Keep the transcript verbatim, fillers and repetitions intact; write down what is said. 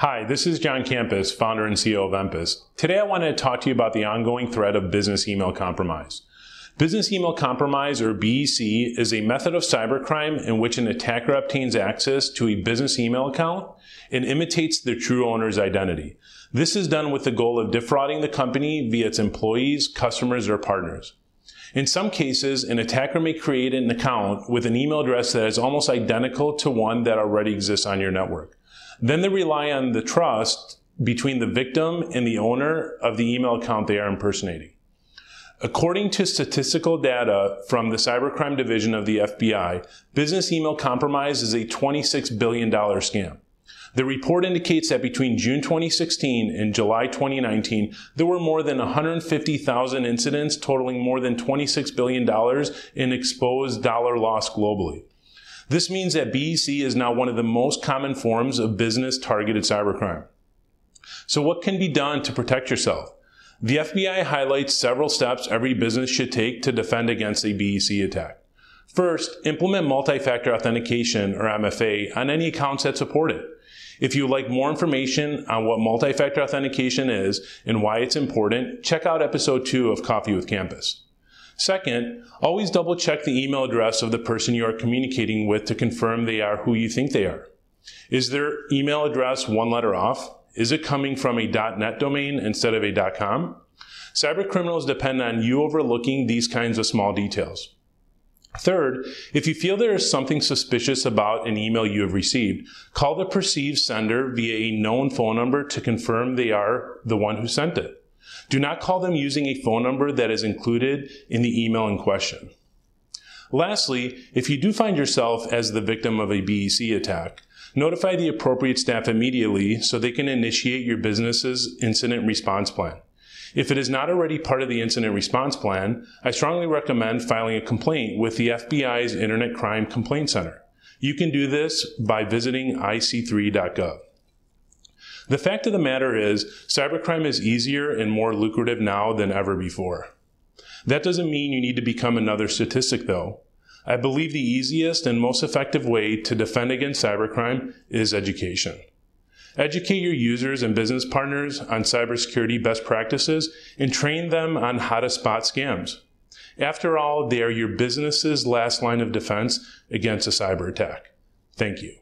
Hi, this is John Kampas, founder and C E O of EMPIST. Today I want to talk to you about the ongoing threat of business email compromise. Business email compromise, or B E C, is a method of cybercrime in which an attacker obtains access to a business email account and imitates the true owner's identity. This is done with the goal of defrauding the company via its employees, customers, or partners. In some cases, an attacker may create an account with an email address that is almost identical to one that already exists on your network. Then they rely on the trust between the victim and the owner of the email account they are impersonating. According to statistical data from the Cybercrime Division of the F B I, business email compromise is a twenty-six billion dollar scam. The report indicates that between June twenty sixteen and July twenty nineteen, there were more than one hundred fifty thousand incidents totaling more than twenty-six billion dollars in exposed dollar loss globally. This means that B E C is now one of the most common forms of business-targeted cybercrime. So what can be done to protect yourself? The F B I highlights several steps every business should take to defend against a B E C attack. First, implement multi-factor authentication, or M F A, on any accounts that support it. If you'd like more information on what multi-factor authentication is and why it's important, check out episode two of Coffee with Kampas. Second, always double-check the email address of the person you are communicating with to confirm they are who you think they are. Is their email address one letter off? Is it coming from a .net domain instead of a .com? Cybercriminals depend on you overlooking these kinds of small details. Third, if you feel there is something suspicious about an email you have received, call the perceived sender via a known phone number to confirm they are the one who sent it. Do not call them using a phone number that is included in the email in question. Lastly, if you do find yourself as the victim of a B E C attack, notify the appropriate staff immediately so they can initiate your business's incident response plan. If it is not already part of the incident response plan, I strongly recommend filing a complaint with the F B I's Internet Crime Complaint Center. You can do this by visiting I C three dot gov. The fact of the matter is, cybercrime is easier and more lucrative now than ever before. That doesn't mean you need to become another statistic, though. I believe the easiest and most effective way to defend against cybercrime is education. Educate your users and business partners on cybersecurity best practices and train them on how to spot scams. After all, they are your business's last line of defense against a cyber attack. Thank you.